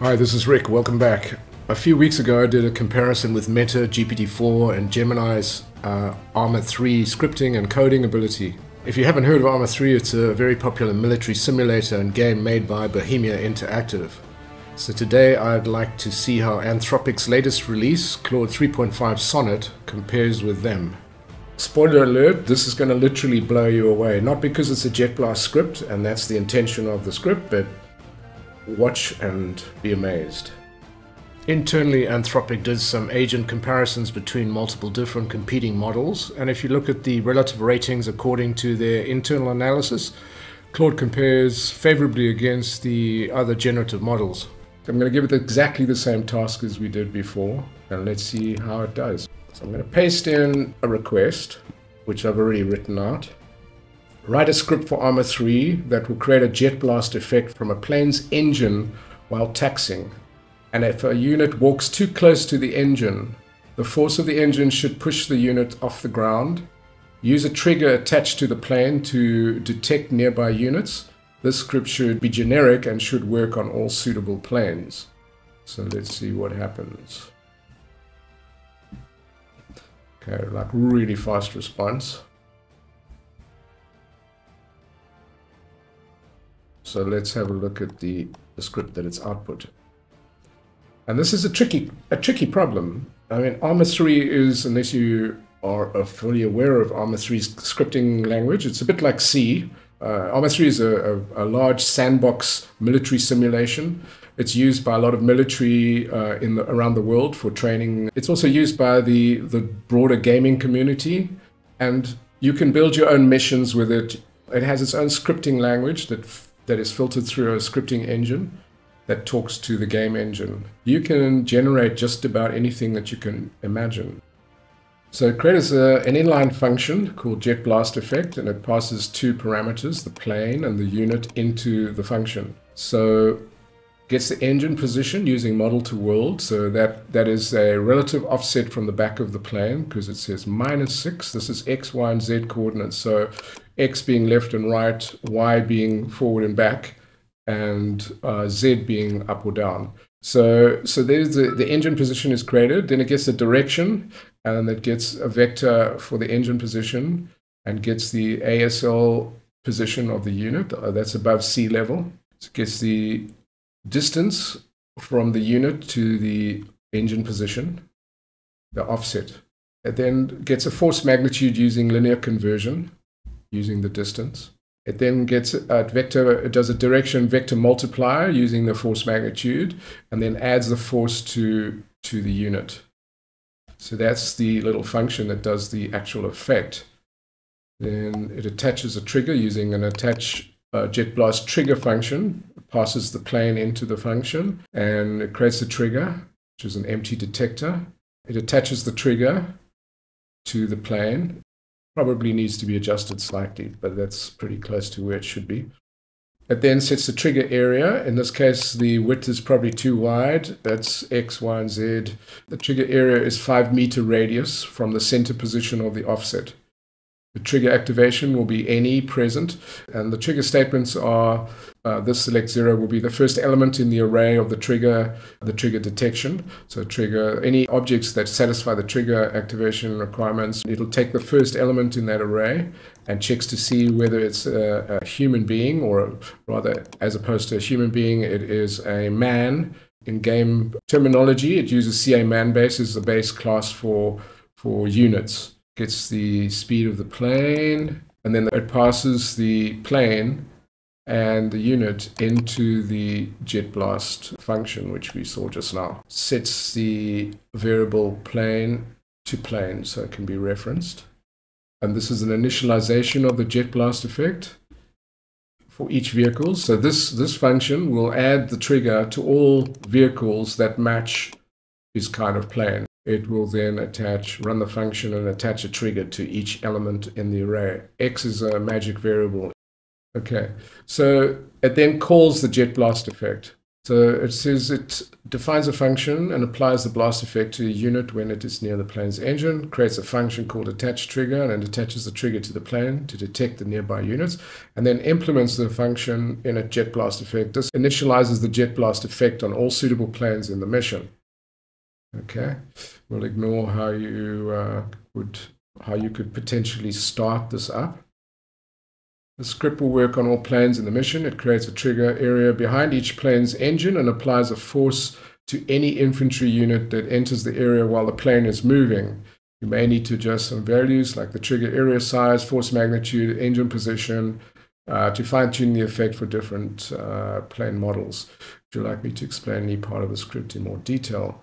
Hi, this is Rick. Welcome back. A few weeks ago, I did a comparison with Meta, GPT-4, and Gemini's Arma 3 scripting and coding ability. If you haven't heard of Arma 3, it's a very popular military simulator and game made by Bohemia Interactive. So today, I'd like to see how Anthropic's latest release, Claude 3.5 Sonnet, compares with them. Spoiler alert, this is going to literally blow you away. Not because it's a jet-blast script, and that's the intention of the script, but watch and be amazed. Internally, Anthropic did some agent comparisons between multiple different competing models, and if you look at the relative ratings according to their internal analysis, Claude compares favorably against the other generative models. I'm going to give it exactly the same task as we did before, and let's see how it does. So I'm going to paste in a request, which I've already written out. Write a script for Arma 3 that will create a jet blast effect from a plane's engine while taxiing. And if a unit walks too close to the engine, the force of the engine should push the unit off the ground. Use a trigger attached to the plane to detect nearby units. This script should be generic and should work on all suitable planes. So let's see what happens. Okay, like really fast response. So let's have a look at the script that it's output. And this is a tricky problem. I mean, Arma 3 is, unless you are fully aware of Arma 3's scripting language, it's a bit like C. Arma 3 is a large sandbox military simulation. It's used by a lot of military around the world for training. It's also used by the broader gaming community, and you can build your own missions with it. It has its own scripting language that is filtered through a scripting engine that talks to the game engine. You can generate just about anything that you can imagine. So it creates an inline function called jet blast effect, and it passes two parameters, the plane and the unit, into the function. So gets the engine position using model to world. So that is a relative offset from the back of the plane, because it says -6. This is X, Y, and Z coordinates. So X being left and right, Y being forward and back, and Z being up or down. So there's the engine position is created, then it gets the direction, and it gets a vector for the engine position, and gets the ASL position of the unit. That's above sea level. So it gets the distance from the unit to the engine position, the offset. It then gets a force magnitude using linear conversion, using the distance. It then gets a vector, it does a direction vector multiplier using the force magnitude, and then adds the force to the unit. So that's the little function that does the actual effect. Then it attaches a trigger using an attach jet blast trigger function, passes the plane into the function, and it creates a trigger, which is an empty detector. It attaches the trigger to the plane. Probably needs to be adjusted slightly, but that's pretty close to where it should be. It then sets the trigger area. In this case, the width is probably too wide. That's X, Y, and Z. The trigger area is 5-meter radius from the center position of the offset. The trigger activation will be any present, and the trigger statements are this select 0 will be the first element in the array of the trigger detection. So trigger any objects that satisfy the trigger activation requirements. It'll take the first element in that array and checks to see whether it's a human being, or rather, as opposed to a human being, it is a man. In game terminology, it uses CA man base as the base class for units. Gets the speed of the plane, and then it passes the plane and the unit into the jet blast function, which we saw just now. Sets the variable plane to plane so it can be referenced. And this is an initialization of the jet blast effect for each vehicle. So this function will add the trigger to all vehicles that match this kind of plane. It will then run the function and attach a trigger to each element in the array. X is a magic variable. Okay, so it then calls the jet blast effect. So it says it defines a function and applies the blast effect to a unit when it is near the plane's engine, creates a function called attach trigger and attaches the trigger to the plane to detect the nearby units, and then implements the function in a jet blast effect. This initializes the jet blast effect on all suitable planes in the mission. Okay, we'll ignore how you could potentially start this up. The script will work on all planes in the mission. It creates a trigger area behind each plane's engine and applies a force to any infantry unit that enters the area while the plane is moving. You may need to adjust some values like the trigger area size, force magnitude, engine position to fine-tune the effect for different plane models. Would you like me to explain any part of the script in more detail?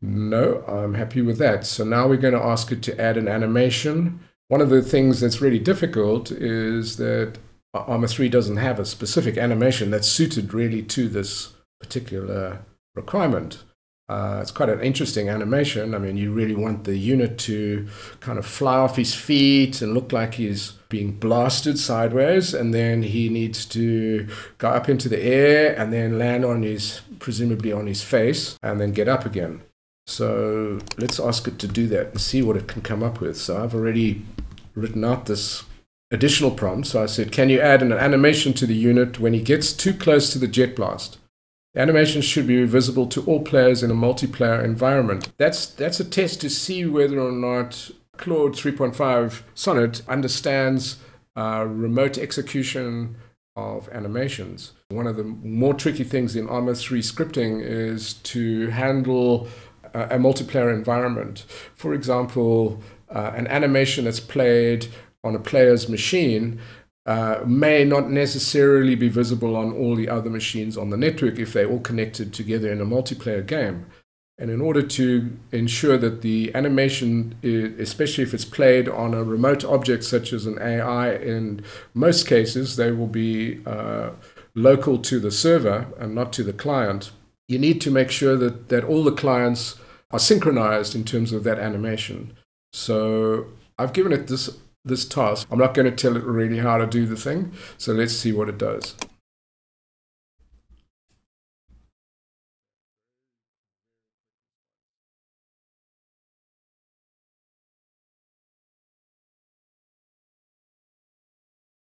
No, I'm happy with that. So now we're going to ask it to add an animation. One of the things that's really difficult is that Arma 3 doesn't have a specific animation that's suited really to this particular requirement. It's quite an interesting animation. I mean, you really want the unit to kind of fly off his feet and look like he's being blasted sideways, and then he needs to go up into the air and then land on his, presumably on his face, and then get up again. So let's ask it to do that and see what it can come up with. So I've already written out this additional prompt. So I said, can you add an animation to the unit when he gets too close to the jet blast? The animation should be visible to all players in a multiplayer environment. That's a test to see whether or not Claude 3.5 Sonnet understands remote execution of animations. One of the more tricky things in Arma 3 scripting is to handle a multiplayer environment. For example, an animation that's played on a player's machine may not necessarily be visible on all the other machines on the network if they're all connected together in a multiplayer game. And in order to ensure that the animation, especially if it's played on a remote object such as an AI, in most cases they will be local to the server and not to the client. You need to make sure that all the clients are synchronized in terms of that animation. So I've given it this task. I'm not going to tell it really how to do the thing. So let's see what it does.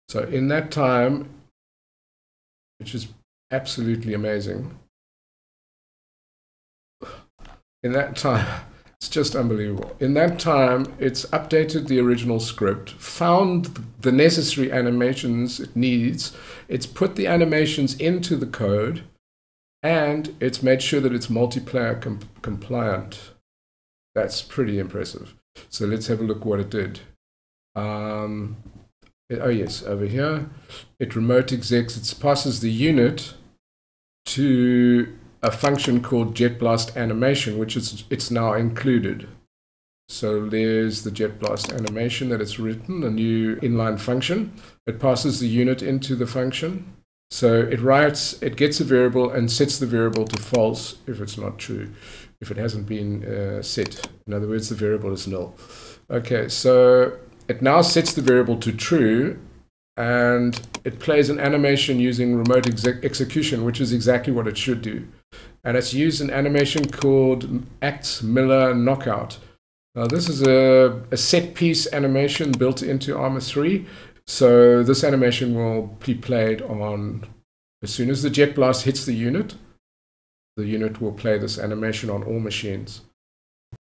So in that time, which is absolutely amazing, in that time, it's just unbelievable. In that time, it's updated the original script, found the necessary animations it needs, it's put the animations into the code, and it's made sure that it's multiplayer compliant. That's pretty impressive. So let's have a look what it did. Oh yes, over here, it remote execs, it passes the unit to a function called jet blast animation, which is it's now included. So there's the jet blast animation that it's written, a new inline function. It passes the unit into the function. So it writes, it gets a variable and sets the variable to false if it's not true, if it hasn't been set. In other words, the variable is null. Okay, so it now sets the variable to true, and it plays an animation using remote execution, which is exactly what it should do. And it's used an animation called Acts Miller Knockout. Now this is a set piece animation built into Arma 3. So this animation will be played on, as soon as the jet blast hits the unit will play this animation on all machines.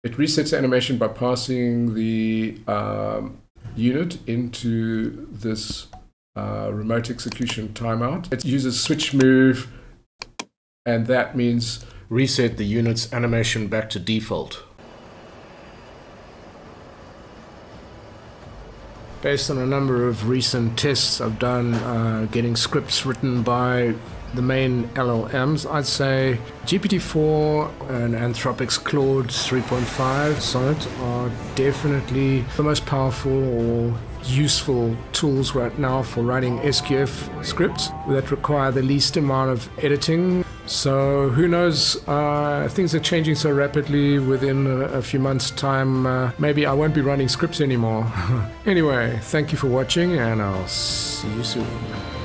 It resets animation by passing the unit into this remote execution timeout. It uses switch move, and that means reset the unit's animation back to default. Based on a number of recent tests I've done getting scripts written by the main LLMs, I'd say GPT-4 and Anthropic's Claude 3.5 Sonnet are definitely the most powerful or useful tools right now for writing SQF scripts that require the least amount of editing. So who knows, things are changing so rapidly. Within a few months' time, maybe I won't be running scripts anymore. Anyway, thank you for watching, and I'll see you soon.